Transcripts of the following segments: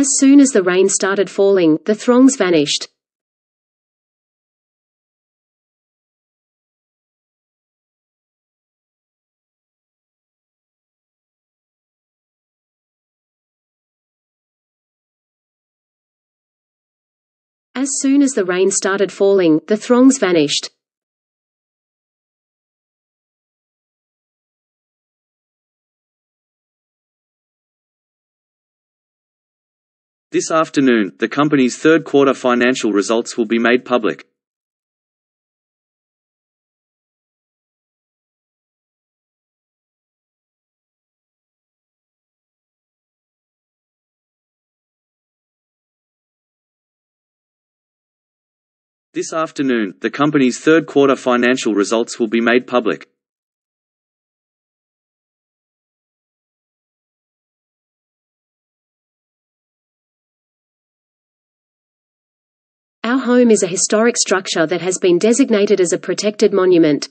As soon as the rain started falling, the throngs vanished. As soon as the rain started falling, the throngs vanished. This afternoon, the company's third quarter financial results will be made public. This afternoon, the company's third quarter financial results will be made public. Our home is a historic structure that has been designated as a protected monument.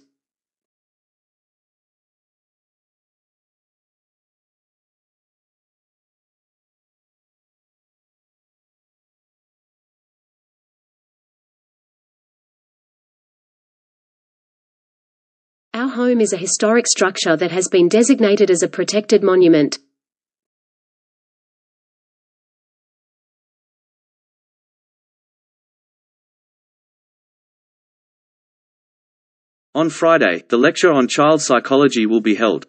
Our home is a historic structure that has been designated as a protected monument. On Friday, the lecture on child psychology will be held.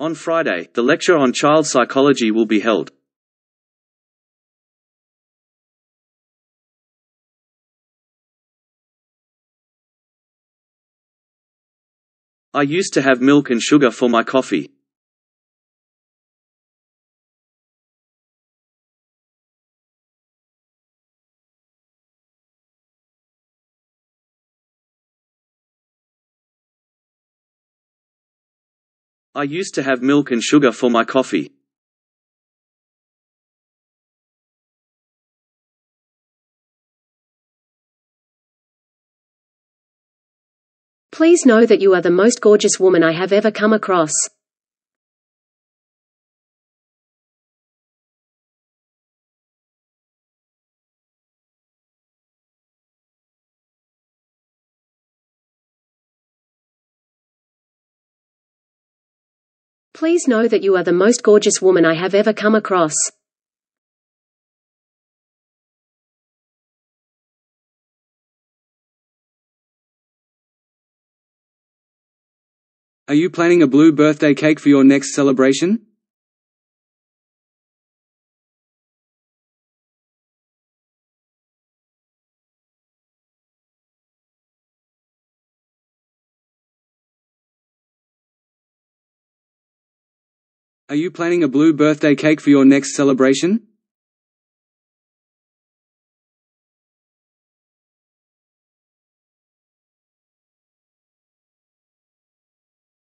On Friday, the lecture on child psychology will be held. I used to have milk and sugar for my coffee. I used to have milk and sugar for my coffee. Please know that you are the most gorgeous woman I have ever come across. Please know that you are the most gorgeous woman I have ever come across. Are you planning a blue birthday cake for your next celebration? Are you planning a blue birthday cake for your next celebration?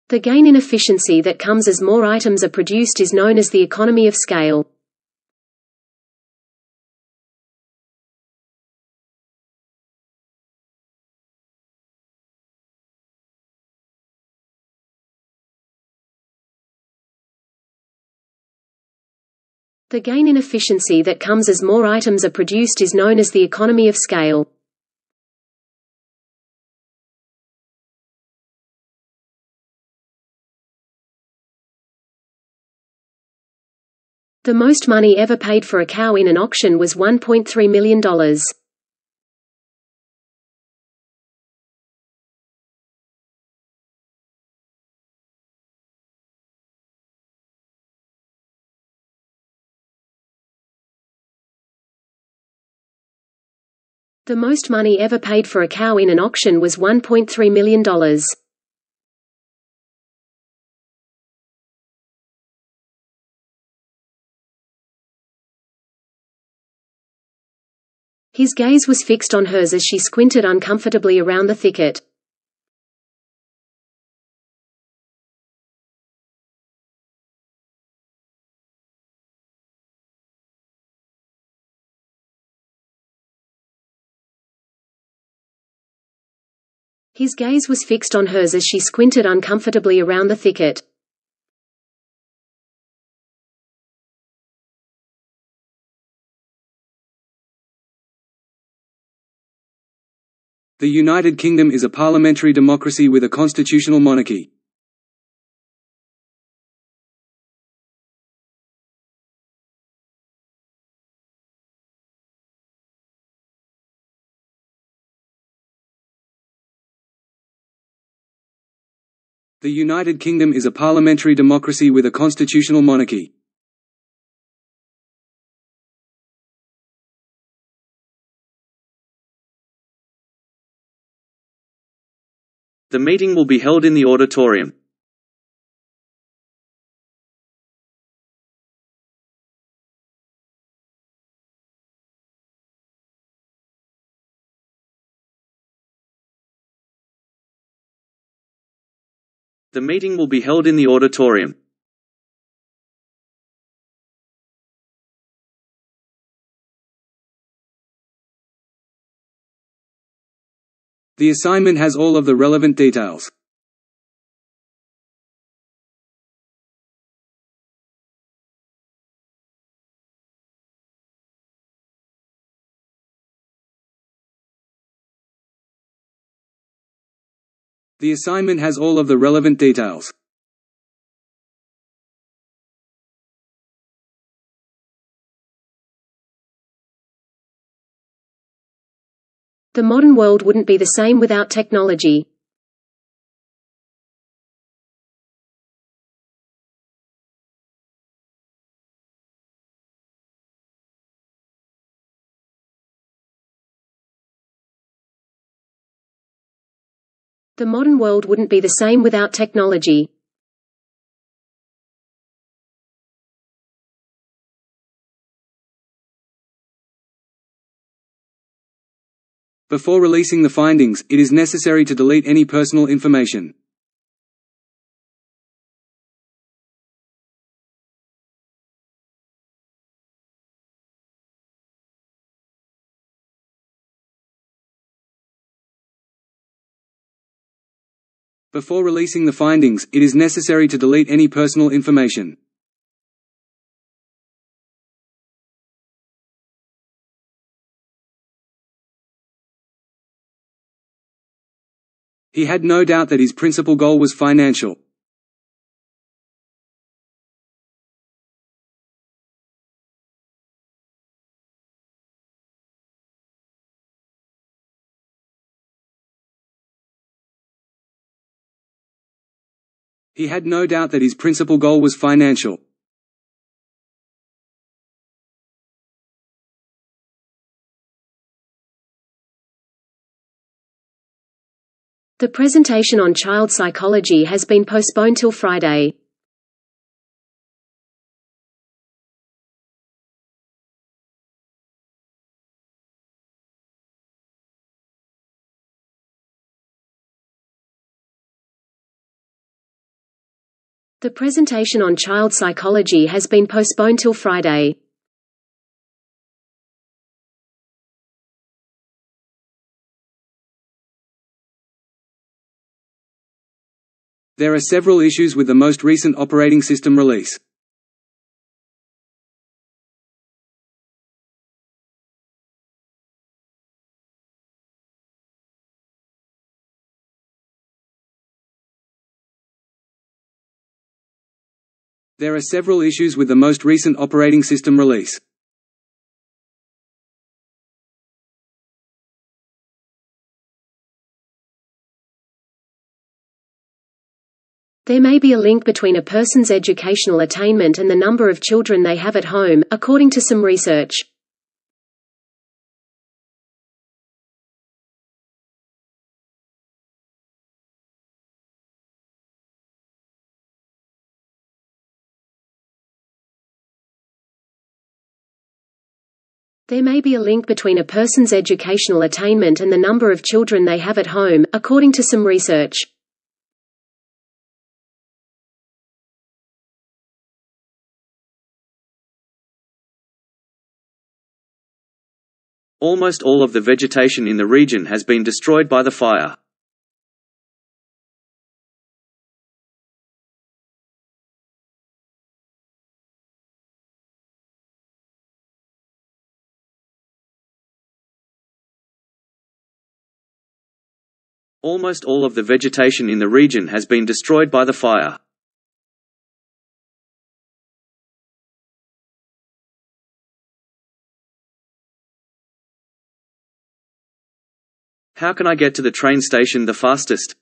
The gain in efficiency that comes as more items are produced is known as the economy of scale. The gain in efficiency that comes as more items are produced is known as the economy of scale. The most money ever paid for a cow in an auction was $1.3 million. The most money ever paid for a cow in an auction was $1.3 million. His gaze was fixed on hers as she squinted uncomfortably around the thicket. His gaze was fixed on hers as she squinted uncomfortably around the thicket. The United Kingdom is a parliamentary democracy with a constitutional monarchy. The United Kingdom is a parliamentary democracy with a constitutional monarchy. The meeting will be held in the auditorium. The meeting will be held in the auditorium. The assignment has all of the relevant details. The assignment has all of the relevant details. The modern world wouldn't be the same without technology. The modern world wouldn't be the same without technology. Before releasing the findings, it is necessary to delete any personal information. Before releasing the findings, it is necessary to delete any personal information. He had no doubt that his principal goal was financial. He had no doubt that his principal goal was financial. The presentation on child psychology has been postponed till Friday. The presentation on child psychology has been postponed till Friday. There are several issues with the most recent operating system release. There are several issues with the most recent operating system release. There may be a link between a person's educational attainment and the number of children they have at home, according to some research. There may be a link between a person's educational attainment and the number of children they have at home, according to some research. Almost all of the vegetation in the region has been destroyed by the fire. Almost all of the vegetation in the region has been destroyed by the fire. How can I get to the train station the fastest?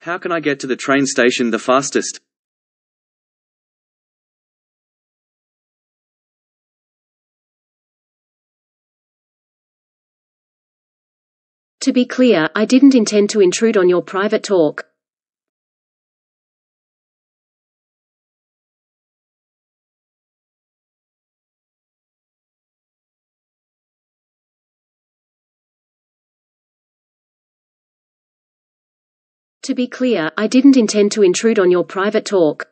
How can I get to the train station the fastest? To be clear, I didn't intend to intrude on your private talk. To be clear, I didn't intend to intrude on your private talk.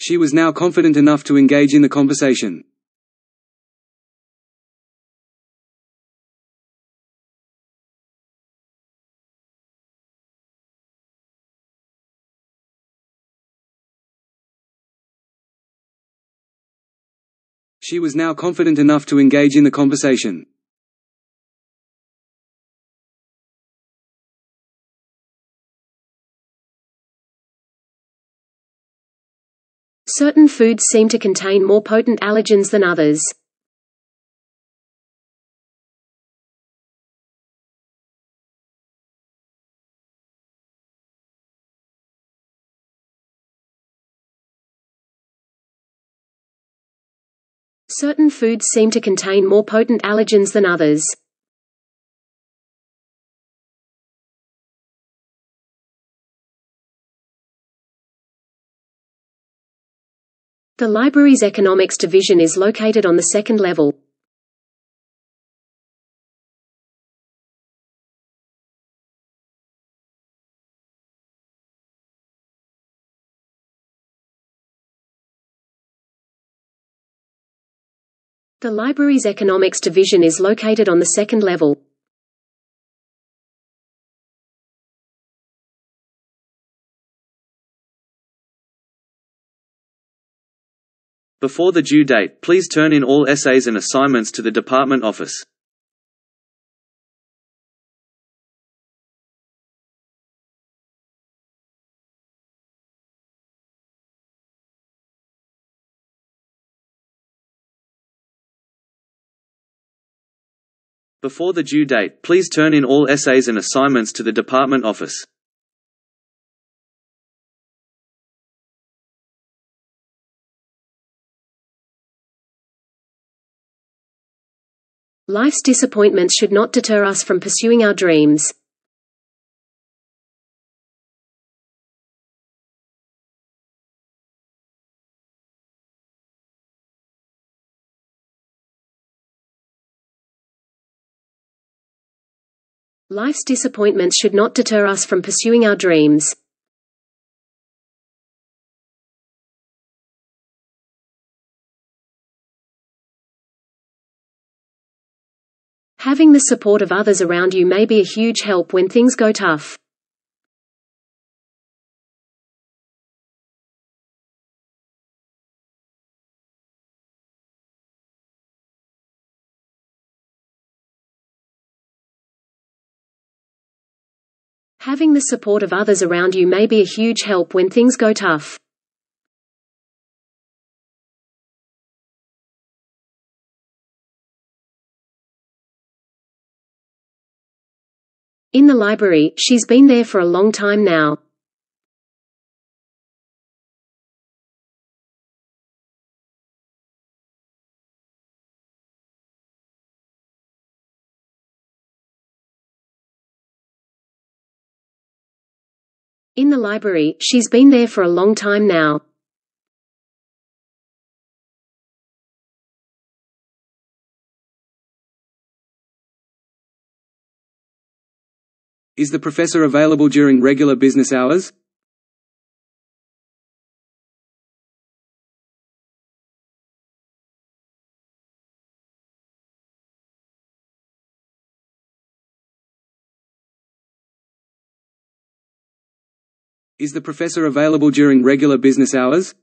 She was now confident enough to engage in the conversation. She was now confident enough to engage in the conversation. Certain foods seem to contain more potent allergens than others. Certain foods seem to contain more potent allergens than others. The library's economics division is located on the second level. The library's economics division is located on the second level. Before the due date, please turn in all essays and assignments to the department office. Before the due date, please turn in all essays and assignments to the department office. Life's disappointments should not deter us from pursuing our dreams. Life's disappointments should not deter us from pursuing our dreams. Having the support of others around you may be a huge help when things go tough. Having the support of others around you may be a huge help when things go tough. In the library, she's been there for a long time now. In the library, she's been there for a long time now. Is the professor available during regular business hours? Is the professor available during regular business hours?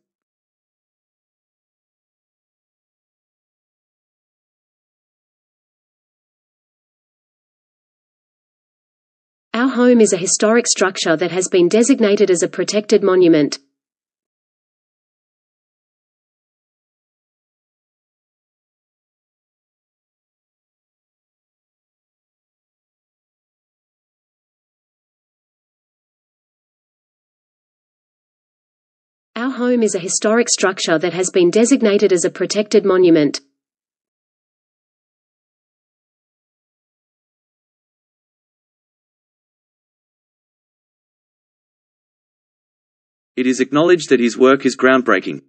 Our home is a historic structure that has been designated as a protected monument. Our home is a historic structure that has been designated as a protected monument. It is acknowledged that his work is groundbreaking.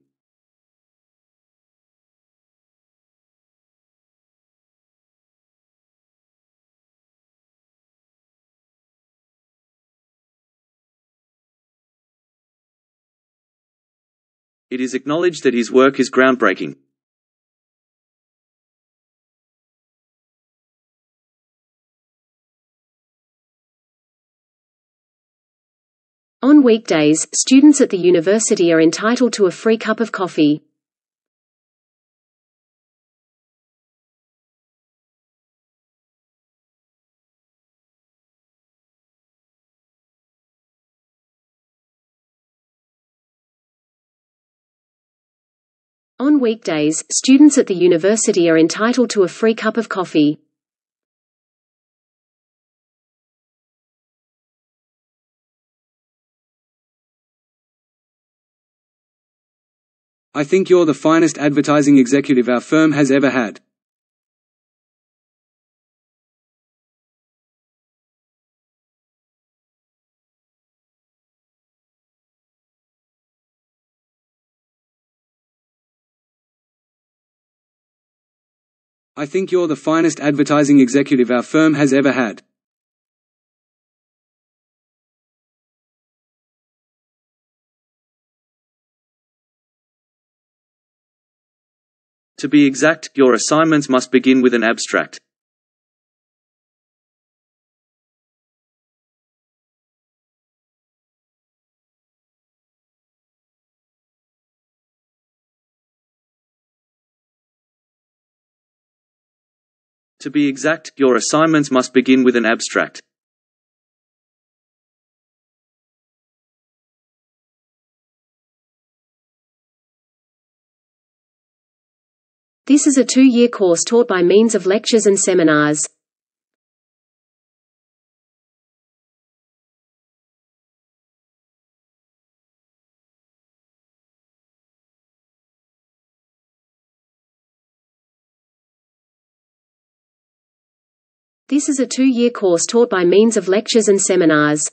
It is acknowledged that his work is groundbreaking. On weekdays, students at the university are entitled to a free cup of coffee. On weekdays, students at the university are entitled to a free cup of coffee. I think you're the finest advertising executive our firm has ever had. I think you're the finest advertising executive our firm has ever had. To be exact, your assignments must begin with an abstract. To be exact, your assignments must begin with an abstract. This is a 2-year course taught by means of lectures and seminars. This is a 2-year course taught by means of lectures and seminars.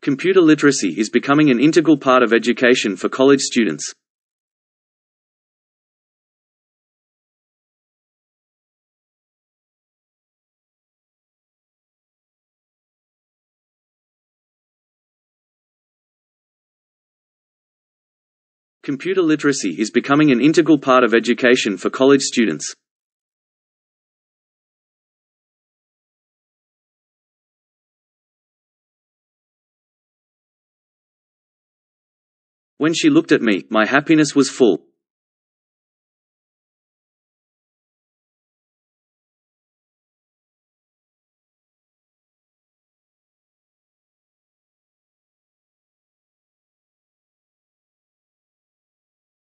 Computer literacy is becoming an integral part of education for college students. Computer literacy is becoming an integral part of education for college students. When she looked at me, my happiness was full.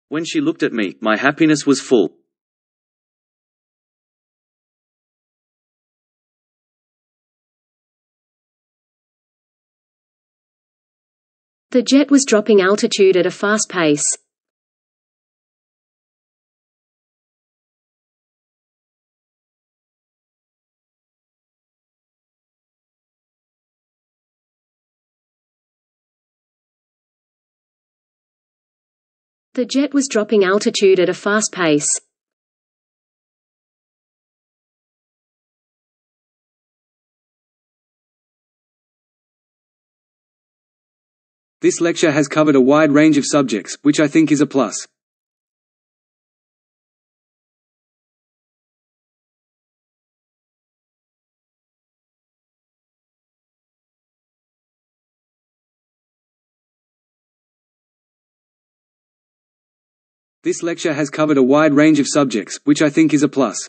When she looked at me, my happiness was full. The jet was dropping altitude at a fast pace. The jet was dropping altitude at a fast pace. This lecture has covered a wide range of subjects, which I think is a plus. This lecture has covered a wide range of subjects, which I think is a plus.